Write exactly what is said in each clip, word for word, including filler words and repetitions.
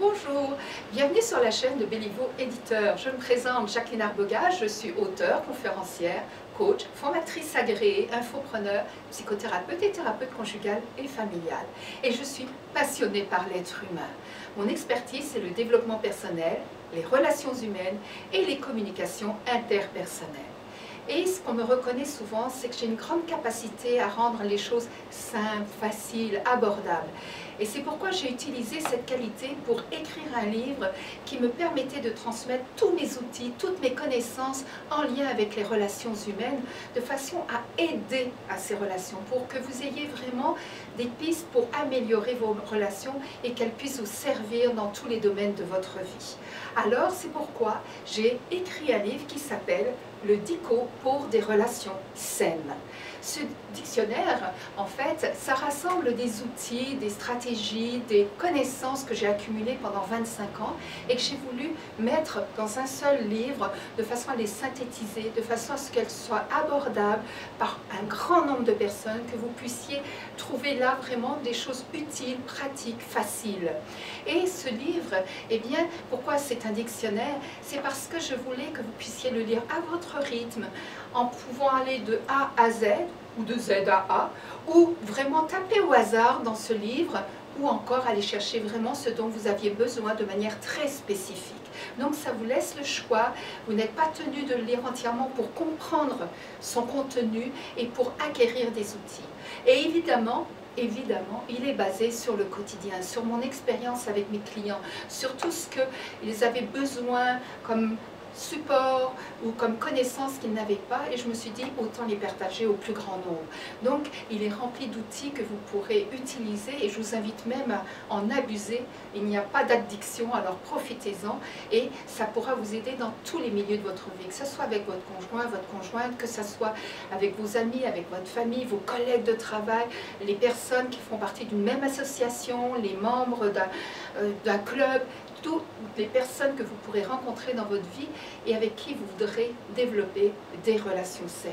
Bonjour, bienvenue sur la chaîne de Béliveau Éditeur. Je me présente Jacqueline Arbogast, je suis auteure, conférencière, coach, formatrice agréée, infopreneur, psychothérapeute et thérapeute conjugale et familiale. Et je suis passionnée par l'être humain. Mon expertise, c'est le développement personnel, les relations humaines et les communications interpersonnelles. Et ce qu'on me reconnaît souvent, c'est que j'ai une grande capacité à rendre les choses simples, faciles, abordables. Et c'est pourquoi j'ai utilisé cette qualité pour écrire un livre qui me permettait de transmettre tous mes outils, toutes mes connaissances en lien avec les relations humaines, de façon à aider à ces relations, pour que vous ayez vraiment des pistes pour améliorer vos relations et qu'elles puissent vous servir dans tous les domaines de votre vie. Alors c'est pourquoi j'ai écrit un livre qui s'appelle Le Dico pour des relations saines. Ce dictionnaire, en fait, ça rassemble des outils, des stratégies, des connaissances que j'ai accumulées pendant vingt-cinq ans et que j'ai voulu mettre dans un seul livre de façon à les synthétiser, de façon à ce qu'elles soient abordables par un grand nombre de personnes, que vous puissiez trouver là vraiment des choses utiles, pratiques, faciles. Et ce livre, eh bien, pourquoi c'est un dictionnaire? C'est parce que je voulais que vous puissiez le lire à votre rythme, en pouvant aller de A à Z, ou de Z à A, ou vraiment taper au hasard dans ce livre, ou encore aller chercher vraiment ce dont vous aviez besoin de manière très spécifique. Donc ça vous laisse le choix, vous n'êtes pas tenu de le lire entièrement pour comprendre son contenu et pour acquérir des outils. Et évidemment, Évidemment, il est basé sur le quotidien, sur mon expérience avec mes clients, sur tout ce qu'ils avaient besoin comme support ou comme connaissance qu'ils n'avaient pas, et je me suis dit autant les partager au plus grand nombre. Donc il est rempli d'outils que vous pourrez utiliser et je vous invite même à en abuser. Il n'y a pas d'addiction, alors profitez-en et ça pourra vous aider dans tous les milieux de votre vie, que ce soit avec votre conjoint, votre conjointe, que ce soit avec vos amis, avec votre famille, vos collègues de travail, les personnes qui font partie d'une même association, les membres d'un euh, d'un club, toutes les personnes que vous pourrez rencontrer dans votre vie et avec qui vous voudrez développer des relations saines.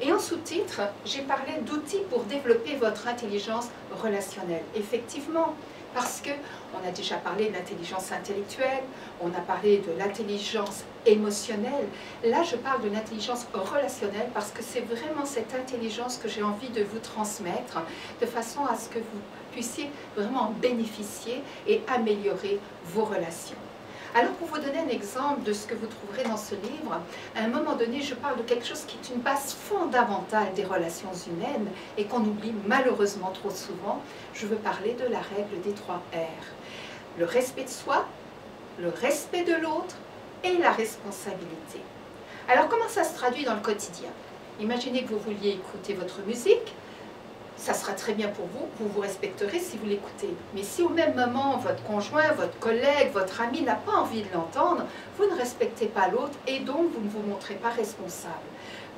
Et en sous-titre, j'ai parlé d'outils pour développer votre intelligence relationnelle. Effectivement, parce qu'on a déjà parlé de l'intelligence intellectuelle, on a parlé de l'intelligence émotionnelle. Là, je parle de l'intelligence relationnelle parce que c'est vraiment cette intelligence que j'ai envie de vous transmettre de façon à ce que vous puissiez vraiment en bénéficier et améliorer vos relations. Alors, pour vous donner un exemple de ce que vous trouverez dans ce livre, à un moment donné, je parle de quelque chose qui est une base fondamentale des relations humaines et qu'on oublie malheureusement trop souvent. Je veux parler de la règle des trois R. Le respect de soi, le respect de l'autre et la responsabilité. Alors, comment ça se traduit dans le quotidien? Imaginez que vous vouliez écouter votre musique. Ça sera très bien pour vous, vous vous respecterez si vous l'écoutez. Mais si au même moment, votre conjoint, votre collègue, votre ami n'a pas envie de l'entendre, vous ne respectez pas l'autre et donc vous ne vous montrez pas responsable.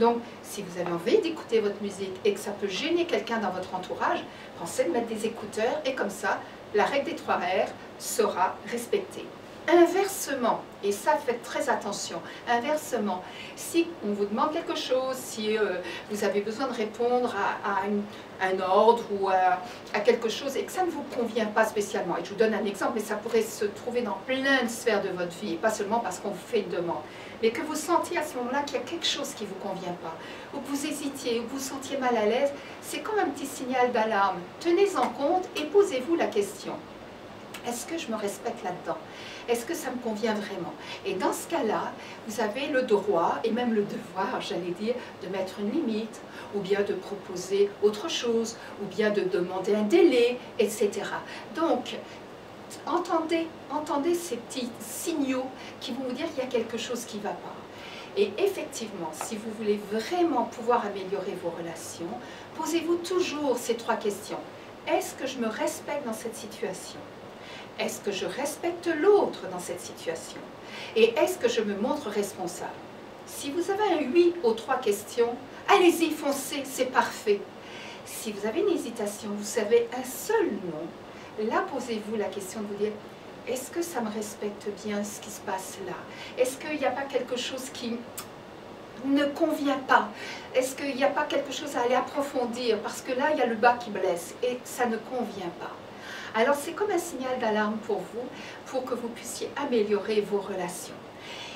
Donc, si vous avez envie d'écouter votre musique et que ça peut gêner quelqu'un dans votre entourage, pensez de mettre des écouteurs et comme ça, la règle des trois R sera respectée. Inversement, et ça faites très attention, inversement, si on vous demande quelque chose, si euh, vous avez besoin de répondre à, à une, un ordre ou à, à quelque chose et que ça ne vous convient pas spécialement, et je vous donne un exemple, mais ça pourrait se trouver dans plein de sphères de votre vie, et pas seulement parce qu'on vous fait une demande, mais que vous sentiez à ce moment-là qu'il y a quelque chose qui ne vous convient pas, ou que vous hésitiez, ou que vous vous sentiez mal à l'aise, c'est comme un petit signal d'alarme. Tenez-en compte et posez-vous la question. Est-ce que je me respecte là-dedans? Est-ce que ça me convient vraiment? Et dans ce cas-là, vous avez le droit, et même le devoir, j'allais dire, de mettre une limite, ou bien de proposer autre chose, ou bien de demander un délai, et cetera. Donc, entendez, entendez ces petits signaux qui vont vous dire qu'il y a quelque chose qui ne va pas. Et effectivement, si vous voulez vraiment pouvoir améliorer vos relations, posez-vous toujours ces trois questions. Est-ce que je me respecte dans cette situation? Est-ce que je respecte l'autre dans cette situation? Et est-ce que je me montre responsable? Si vous avez un oui aux trois questions, allez-y, foncez, c'est parfait. Si vous avez une hésitation, vous savez un seul non, là posez-vous la question de vous dire, est-ce que ça me respecte bien ce qui se passe là? Est-ce qu'il n'y a pas quelque chose qui ne convient pas? Est-ce qu'il n'y a pas quelque chose à aller approfondir? Parce que là, il y a le bas qui blesse et ça ne convient pas. Alors c'est comme un signal d'alarme pour vous, pour que vous puissiez améliorer vos relations.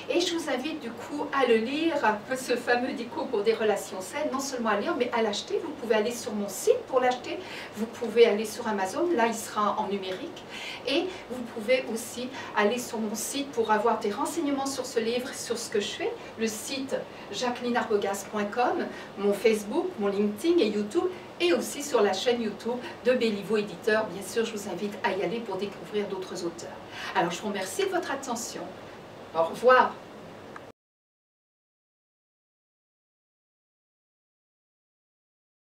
Et je vous invite du coup à le lire, ce fameux Dico pour des relations saines, non seulement à lire, mais à l'acheter. Vous pouvez aller sur mon site pour l'acheter, vous pouvez aller sur Amazon, là il sera en numérique. Et vous pouvez aussi aller sur mon site pour avoir des renseignements sur ce livre, sur ce que je fais. Le site jacqueline arbogast point com, mon Facebook, mon LinkedIn et YouTube, et aussi sur la chaîne YouTube de Béliveau Éditeur. Bien sûr, je vous invite à y aller pour découvrir d'autres auteurs. Alors je vous remercie de votre attention. Au revoir.